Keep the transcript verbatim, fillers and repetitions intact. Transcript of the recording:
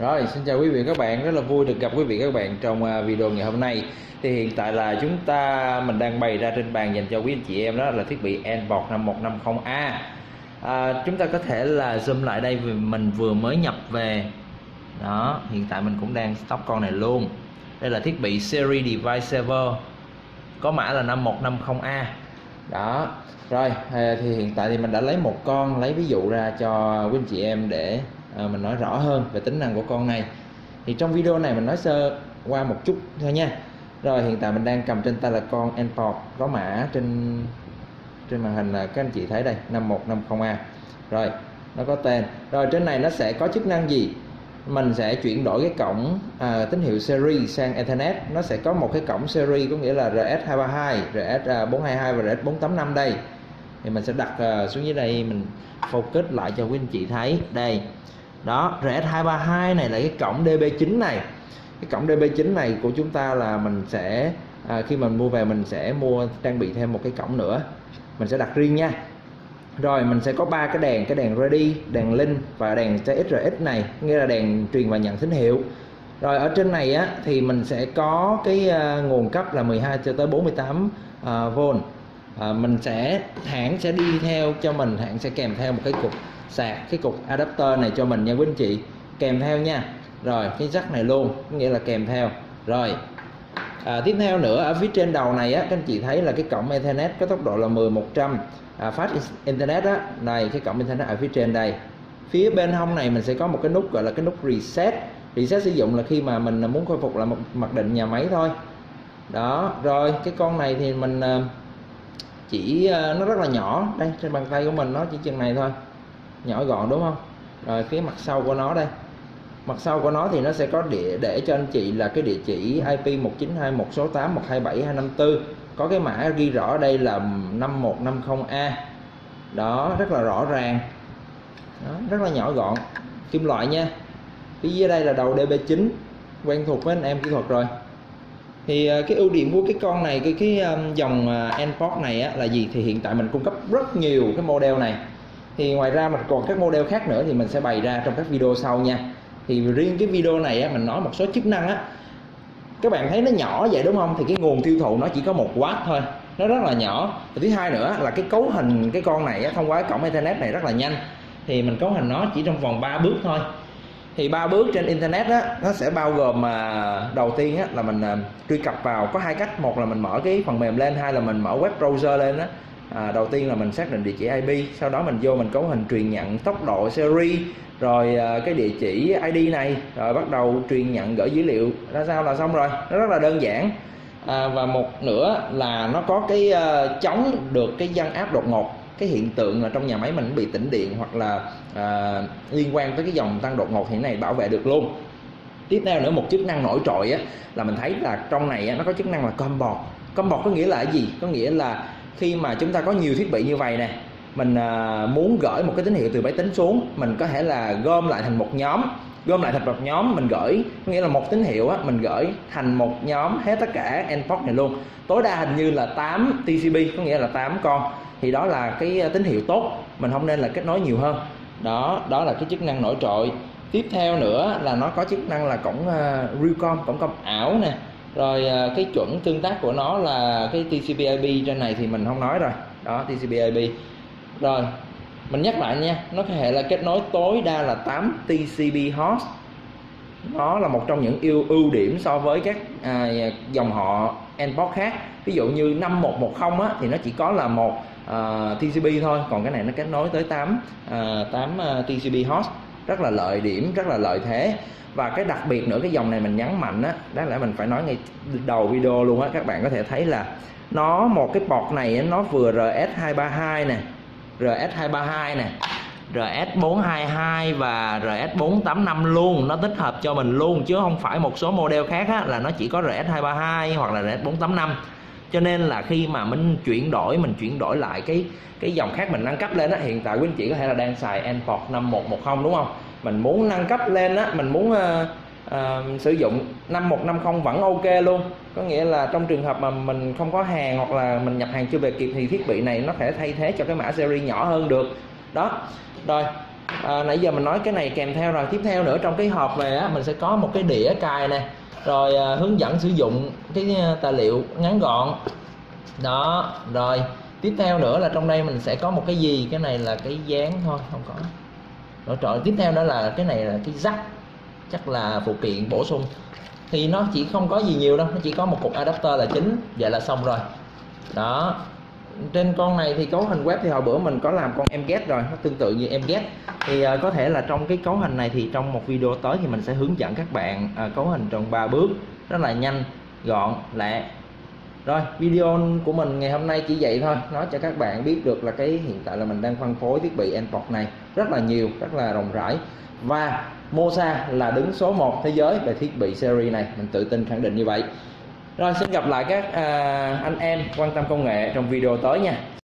Rồi, xin chào quý vị các bạn, rất là vui được gặp quý vị các bạn trong video ngày hôm nay. Thì hiện tại là chúng ta mình đang bày ra trên bàn dành cho quý anh chị em, đó là thiết bị NPort năm một năm không A. à, Chúng ta có thể là zoom lại đây, vì mình vừa mới nhập về. Đó, hiện tại mình cũng đang stock con này luôn. Đây là thiết bị Series Device Server, có mã là năm một năm không A. Đó, rồi, thì hiện tại thì mình đã lấy một con, lấy ví dụ ra cho quý anh chị em để À, mình nói rõ hơn về tính năng của con này. Thì trong video này mình nói sơ qua một chút thôi nha. Rồi, hiện tại mình đang cầm trên tay là con NPort, có mã trên trên màn hình là các anh chị thấy đây, năm một năm không A. Rồi, nó có tên. Rồi, trên này nó sẽ có chức năng gì? Mình sẽ chuyển đổi cái cổng à, tín hiệu series sang Ethernet. Nó sẽ có một cái cổng series, có nghĩa là R S hai ba hai, R S bốn hai hai và R S bốn tám năm đây. Thì mình sẽ đặt à, xuống dưới đây, mình focus lại cho quý anh chị thấy. Đây. Đó, R S hai ba hai này là cái cổng D B chín này. Cái cổng D B chín này của chúng ta là mình sẽ à, khi mình mua về mình sẽ mua trang bị thêm một cái cổng nữa. Mình sẽ đặt riêng nha. Rồi, mình sẽ có ba cái đèn, cái đèn ready, đèn link và đèn T R X R X này, nghĩa là đèn truyền và nhận tín hiệu. Rồi ở trên này á thì mình sẽ có cái à, nguồn cấp là mười hai cho tới bốn mươi tám à, volt. À, mình sẽ hãng sẽ đi theo cho mình, hãng sẽ kèm theo một cái cục sạc, cái cục adapter này cho mình nha quý anh chị, kèm theo nha. Rồi cái jack này luôn, có nghĩa là kèm theo. Rồi à, tiếp theo nữa ở phía trên đầu này á, các anh chị thấy là cái cổng Ethernet có tốc độ là mười một trăm à, phát Internet á, này cái cổng Internet ở phía trên đây. Phía bên hông này mình sẽ có một cái nút gọi là cái nút reset. Reset sử dụng là khi mà mình muốn khôi phục lại một mặc định nhà máy thôi. Đó, rồi cái con này thì mình chỉ nó rất là nhỏ, đây trên bàn tay của mình nó chỉ chừng này thôi, nhỏ gọn đúng không. Rồi phía mặt sau của nó đây, mặt sau của nó thì nó sẽ có địa để cho anh chị là cái địa chỉ I P một chín hai một số tám một hai bảy hai năm tư, có cái mã ghi rõ đây là năm một năm không A. Đó, rất là rõ ràng. Đó, rất là nhỏ gọn, kim loại nha. Phía dưới đây là đầu D B chín, quen thuộc với anh em kỹ thuật rồi. Thì cái ưu điểm của cái con này, cái cái dòng NPort này á, là gì? Thì hiện tại mình cung cấp rất nhiều cái model này. Thì ngoài ra mình còn các model khác nữa thì mình sẽ bày ra trong các video sau nha. Thì riêng cái video này á, mình nói một số chức năng á. Các bạn thấy nó nhỏ vậy đúng không? Thì cái nguồn tiêu thụ nó chỉ có một oát thôi, nó rất là nhỏ. Và thứ hai nữa là cái cấu hình cái con này á, thông qua cái cổng Ethernet này rất là nhanh. Thì mình cấu hình nó chỉ trong vòng ba bước thôi. Thì ba bước trên Internet đó, nó sẽ bao gồm mà đầu tiên á, là mình à, truy cập vào, có hai cách. Một là mình mở cái phần mềm lên, hai là mình mở web browser lên đó. À, đầu tiên là mình xác định địa chỉ I P, sau đó mình vô mình cấu hình truyền nhận tốc độ series, rồi à, cái địa chỉ I D này, rồi bắt đầu truyền nhận gửi dữ liệu ra sao là xong rồi. Nó rất là đơn giản. À, và một nữa là nó có cái à, chống được cái giăng áp đột ngột. Cái hiện tượng là trong nhà máy mình bị tĩnh điện hoặc là à, liên quan tới cái dòng tăng đột ngột hiện này, bảo vệ được luôn. Tiếp theo nữa, một chức năng nổi trội á, là mình thấy là trong này á, nó có chức năng là combo. Combo có nghĩa là gì? Có nghĩa là khi mà chúng ta có nhiều thiết bị như vậy nè, mình à, muốn gửi một cái tín hiệu từ máy tính xuống, mình có thể là gom lại thành một nhóm. Gom lại thành một nhóm mình gửi, có nghĩa là một tín hiệu á, mình gửi thành một nhóm hết tất cả NPort này luôn. Tối đa hình như là tám T C B, có nghĩa là tám con. Thì đó là cái tín hiệu tốt, mình không nên là kết nối nhiều hơn. Đó, đó là cái chức năng nổi trội. Tiếp theo nữa là nó có chức năng là cổng uh, Realcom, cổng công ảo nè. Rồi uh, cái chuẩn tương tác của nó là cái T C P I P trên này thì mình không nói rồi. Đó, T C P I P. Rồi, mình nhắc lại nha, nó có thể là kết nối tối đa là tám T C P host. Nó là một trong những ưu, ưu điểm so với các à, dòng họ NPort khác. Ví dụ như năm một một không á, thì nó chỉ có là một à, T C P thôi, còn cái này nó kết nối tới tám T C P host. Rất là lợi điểm, rất là lợi thế. Và cái đặc biệt nữa, cái dòng này mình nhấn mạnh á, đáng lẽ mình phải nói ngay đầu video luôn á. Các bạn có thể thấy là nó, một cái port này nó vừa R S hai ba hai nè, R S hai ba hai nè, R S bốn hai hai và R S bốn tám năm luôn. Nó tích hợp cho mình luôn, chứ không phải một số model khác á, là nó chỉ có R S hai ba hai hoặc là R S bốn tám năm. Cho nên là khi mà mình chuyển đổi, mình chuyển đổi lại cái cái dòng khác, mình nâng cấp lên á, hiện tại quý anh chị có thể là đang xài NPort năm một một không đúng không? Mình muốn nâng cấp lên á, mình muốn uh, uh, sử dụng năm một năm không vẫn ok luôn. Có nghĩa là trong trường hợp mà mình không có hàng hoặc là mình nhập hàng chưa về kịp thì thiết bị này nó có thể thay thế cho cái mã series nhỏ hơn được. Đó, rồi à, nãy giờ mình nói cái này kèm theo rồi. Tiếp theo nữa, trong cái hộp này á, mình sẽ có một cái đĩa cài nè, rồi à, hướng dẫn sử dụng cái tài liệu ngắn gọn đó. Rồi tiếp theo nữa là trong đây mình sẽ có một cái gì, cái này là cái dán thôi, không có nổi trội. Tiếp theo đó là cái này là cái jack, chắc là phụ kiện bổ sung, thì nó chỉ không có gì nhiều đâu, nó chỉ có một cục adapter là chính, vậy là xong rồi đó. Trên con này thì cấu hình web thì hồi bữa mình có làm con em gate rồi, nó tương tự như em gate, thì uh, có thể là trong cái cấu hình này thì trong một video tới thì mình sẽ hướng dẫn các bạn uh, cấu hình trong ba bước rất là nhanh gọn lẹ. Rồi video của mình ngày hôm nay chỉ vậy thôi, nói cho các bạn biết được là cái hiện tại là mình đang phân phối thiết bị NPort này rất là nhiều, rất là rộng rãi, và Moxa là đứng số một thế giới về thiết bị series này, mình tự tin khẳng định như vậy. Rồi xin gặp lại các à, anh em quan tâm công nghệ trong video tới nha.